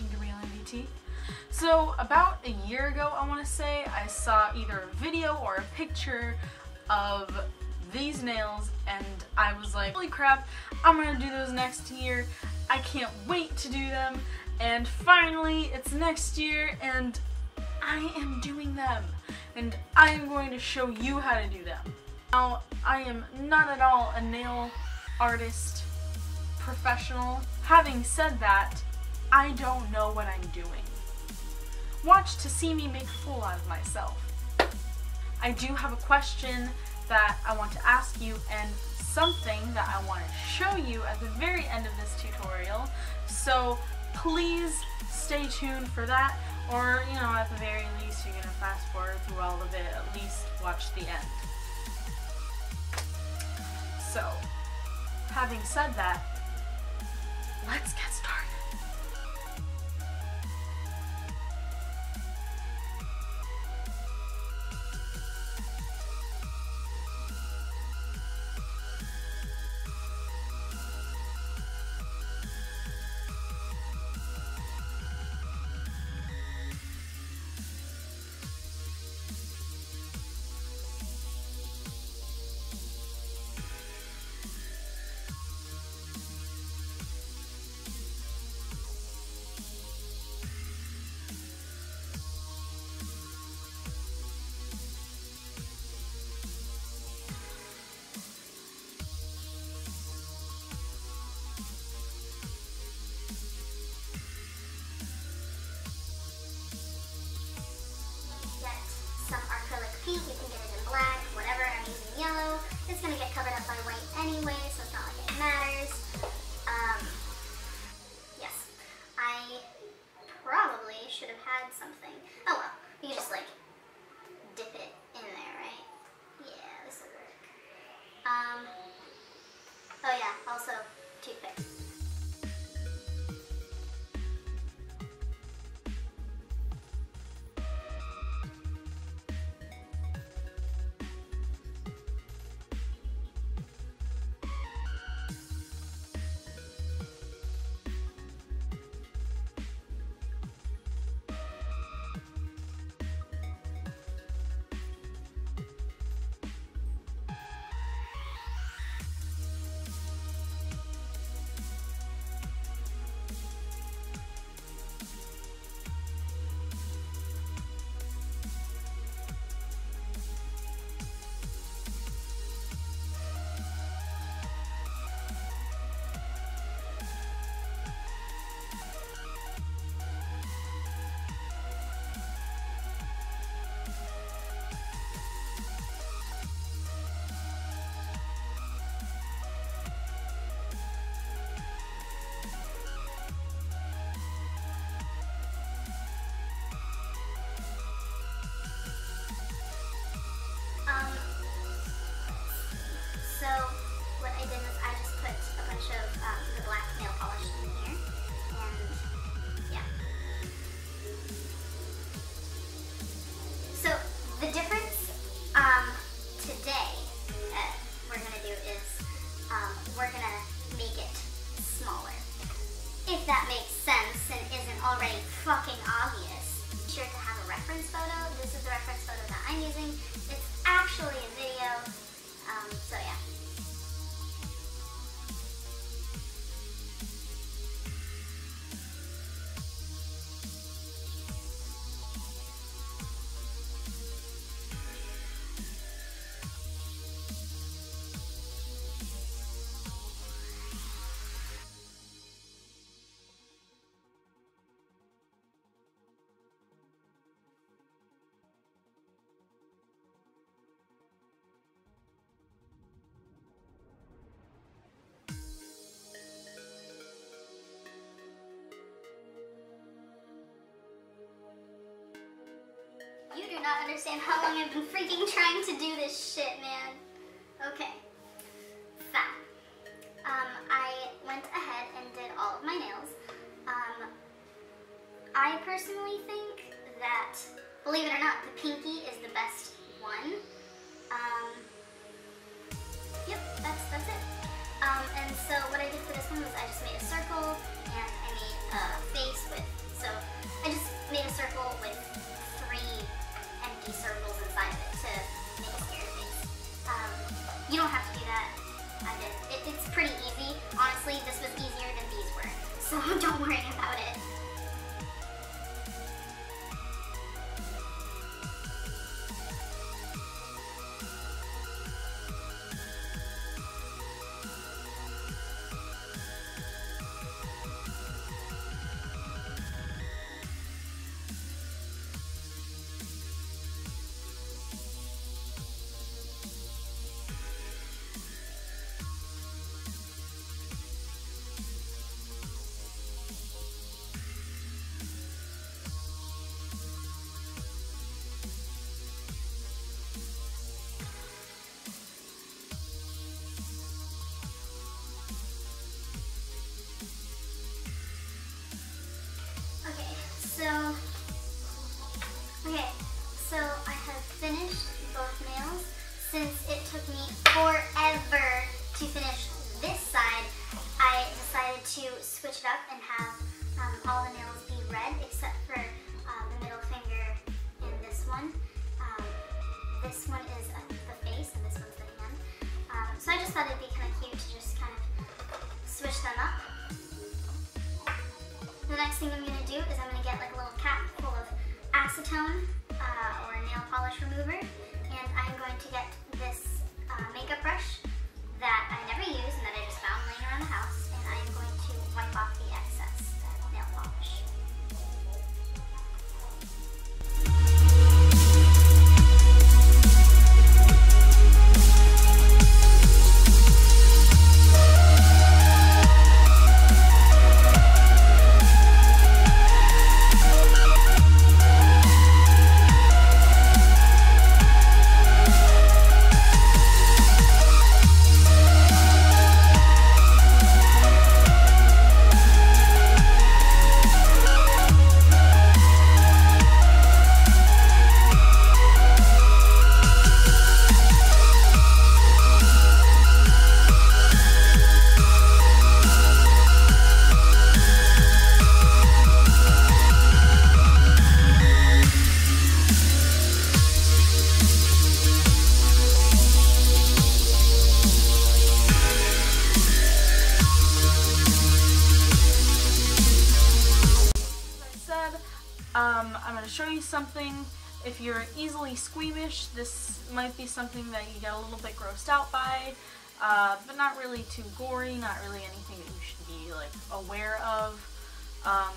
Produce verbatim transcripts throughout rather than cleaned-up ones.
watching The Real M V T. So about a year ago, I want to say, I saw either a video or a picture of these nails and I was like, holy crap, I'm gonna do those next year. I can't wait to do them. And finally, it's next year and I am doing them. And I am going to show you how to do them. Now, I am not at all a nail artist professional. Having said that, I don't know what I'm doing. Watch to see me make a fool out of myself. I do have a question that I want to ask you and something that I want to show you at the very end of this tutorial, so please stay tuned for that, or, you know, at the very least you're going to fast forward through all of it, at least watch the end. So, having said that, let's get started. You can get it in black, whatever. I'm using yellow. It's going to get covered up by white anyway, so it's not like it matters. Um, yes. I probably should have had something. Oh well. You can just like dip it in there, right? Yeah, this will work. Um, oh yeah, also toothpicks. Fucking obvious. Be sure to have a reference photo. This is the reference photo that I'm using. It's actually a video, um, so yeah. You do not understand how long I've been freaking trying to do this shit, man. Okay. Fine. Um, I went ahead and did all of my nails. Um, I personally think that, believe it or not, the pinky is the best one. Um, yep, that's, that's it. Um, and so what I did for this one was I just made a circle and I made a face with since it took me forever to finish this side, I decided to switch it up and have um, all the nails be red except for uh, the middle finger in this one. Um, this one is uh, the face and this one's the hand. Um, so I just thought it'd be kind of cute to just kind of switch them up. The next thing I'm going to do is I'm going to get like a little cap full of acetone uh, or nail polish remover, and I'm going to get this uh, makeup brush that I never use and that I just found laying around the house, and I'm going to wipe off the excess nail polish. Um, I'm going to show you something. If you're easily squeamish, this might be something that you get a little bit grossed out by, uh, but not really too gory, not really anything that you should be like aware of. Um,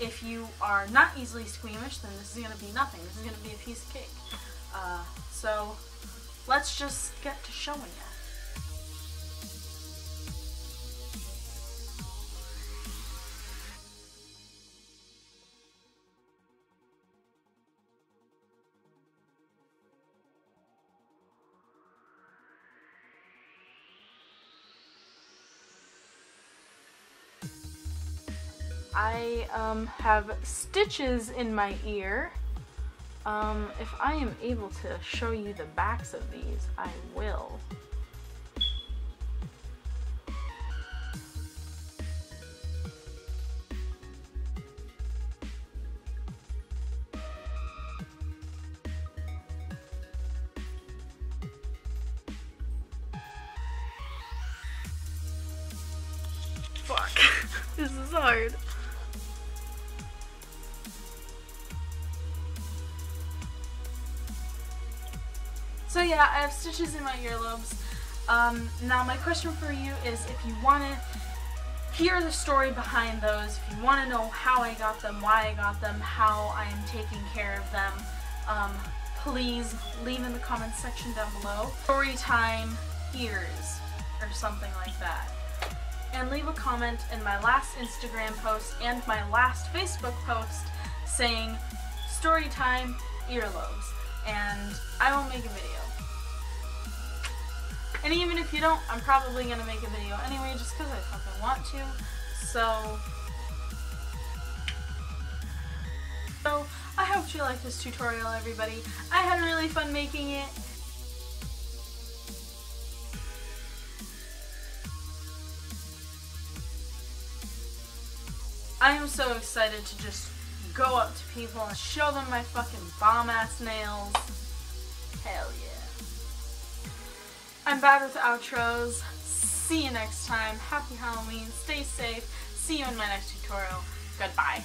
if you are not easily squeamish, then this is going to be nothing. This is going to be a piece of cake. Uh, so let's just get to showing it. I um, have stitches in my ear. Um, if I am able to show you the backs of these, I will. Fuck, this is hard. So yeah, I have stitches in my earlobes. Um, now my question for you is, if you want to hear the story behind those, if you want to know how I got them, why I got them, how I am taking care of them, um, please leave in the comments section down below. Story time ears, or something like that. And leave a comment in my last Instagram post and my last Facebook post saying, story time earlobes, and I will make a video. And even if you don't, I'm probably going to make a video anyway, just because I fucking want to. So, so, I hope you like this tutorial, everybody. I had really fun making it. I am so excited to just go up to people and show them my fucking bomb-ass nails. Hell yeah. I'm bad with outros. See you next time. Happy Halloween. Stay safe. See you in my next tutorial. Goodbye.